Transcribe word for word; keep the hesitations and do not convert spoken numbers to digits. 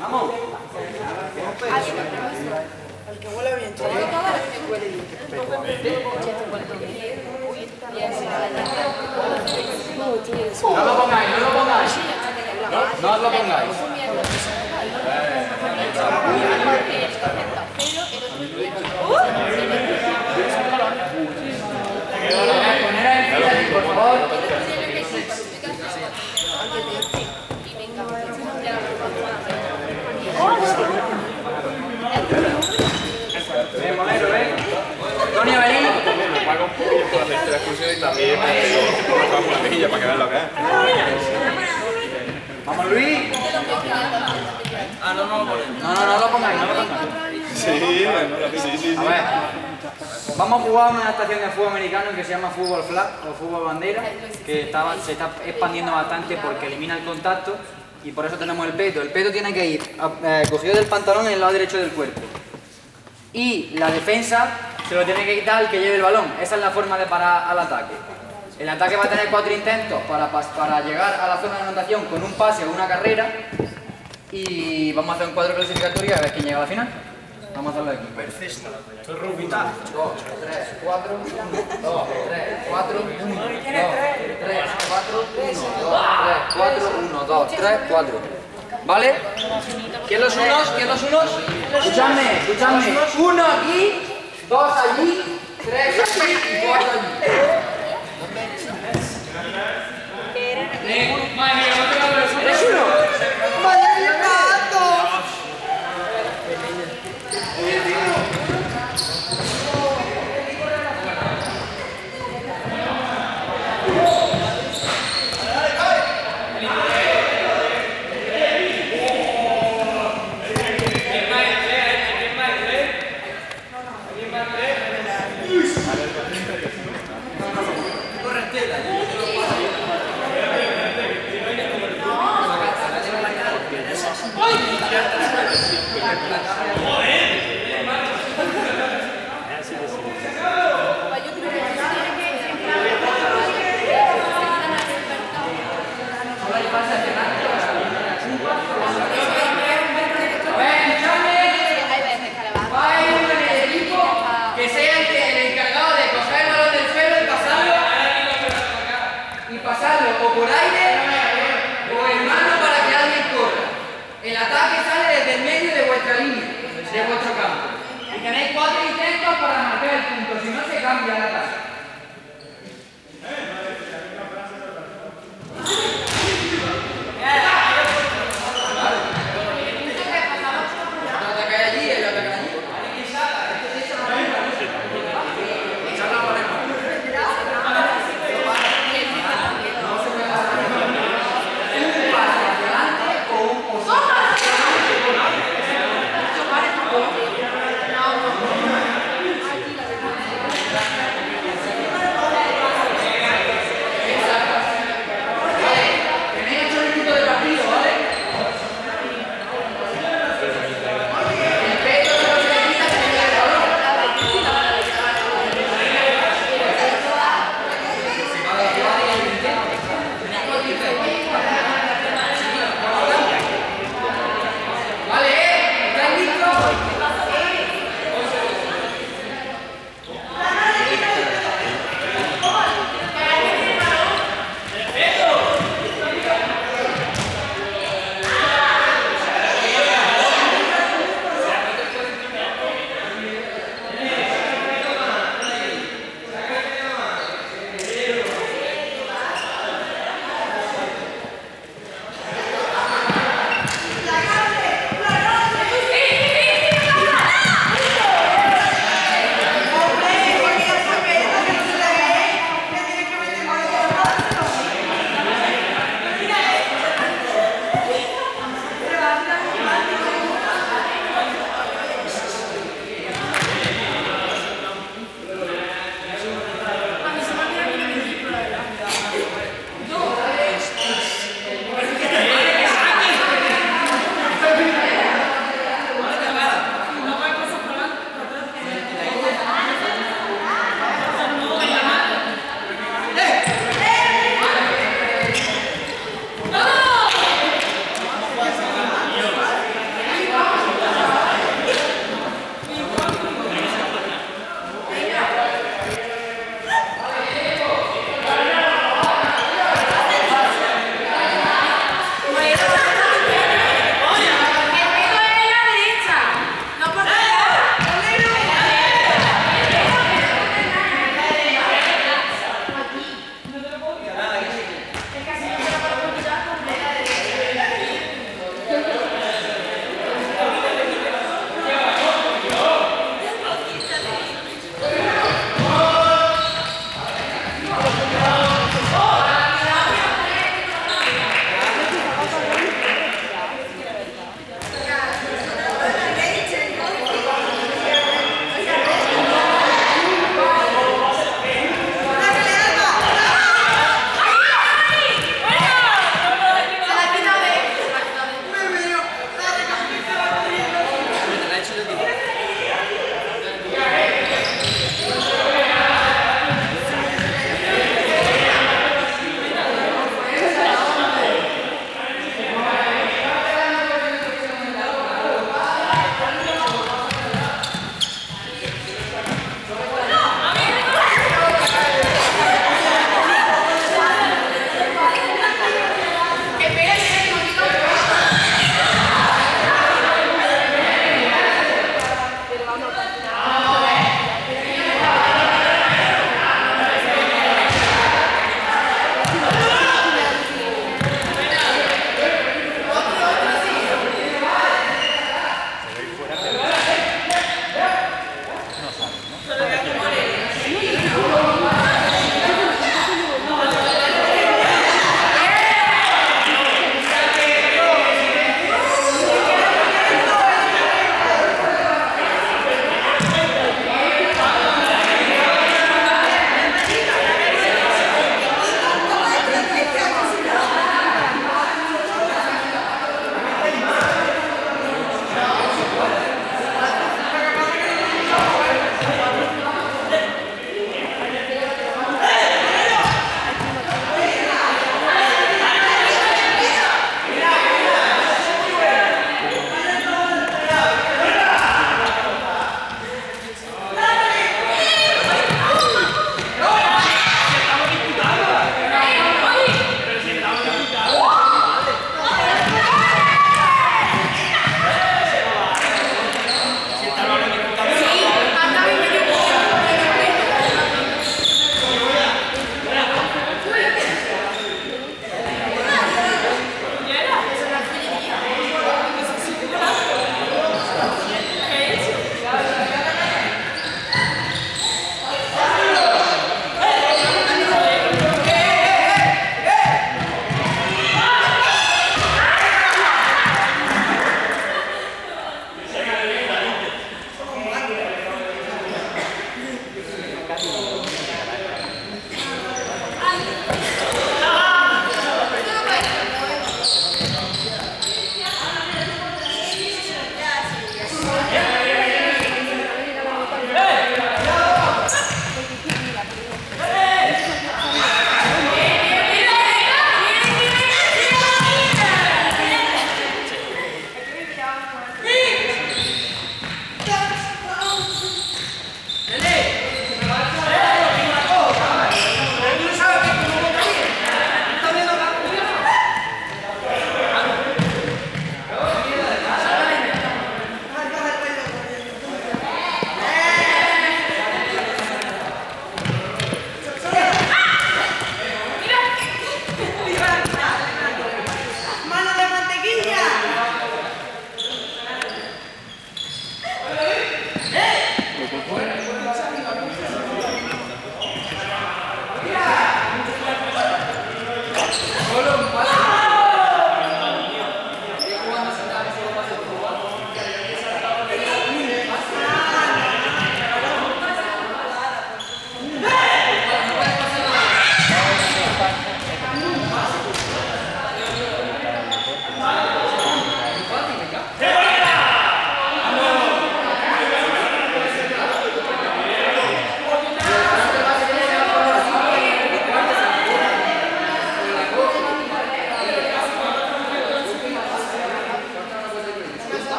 Vamos. El que huele bien, chaval. No lo pongáis, no lo pongáis. No os lo pongáis. Por favor. Ven, Monero, ven. Antonio, vení. La excursión y también por la mejilla para que vean lo que es. Vamos, Luis. Ah, no, no, no, no lo pongáis, no lo pongáis. Sí, sí, sí. A ver. Vamos a jugar una adaptación de fútbol americano que se llama Fútbol Flag o Fútbol Bandera, que está, se está expandiendo bastante porque elimina el contacto y por eso tenemos el peto. El peto tiene que ir eh, cogido del pantalón en el lado derecho del cuerpo. Y la defensa se lo tiene que quitar el que lleve el balón. Esa es la forma de parar al ataque. El ataque va a tener cuatro intentos para, para llegar a la zona de anotación con un pase o una carrera. Y vamos a hacer un cuadro clasificatorio a ver quién llega a la final. Vamos a hacerlo aquí. Perfecto. Esto es rubital. dos, tres, cuatro, uno, dos, tres, cuatro, uno, dos, tres, cuatro. ¿Vale? ¿Quién los unos? ¿Quién los unos? Escuchadme, escuchadme. Uno aquí, dos allí, tres aquí y cuatro allí. ¿Tres uno? ¡Vaya! Gracias.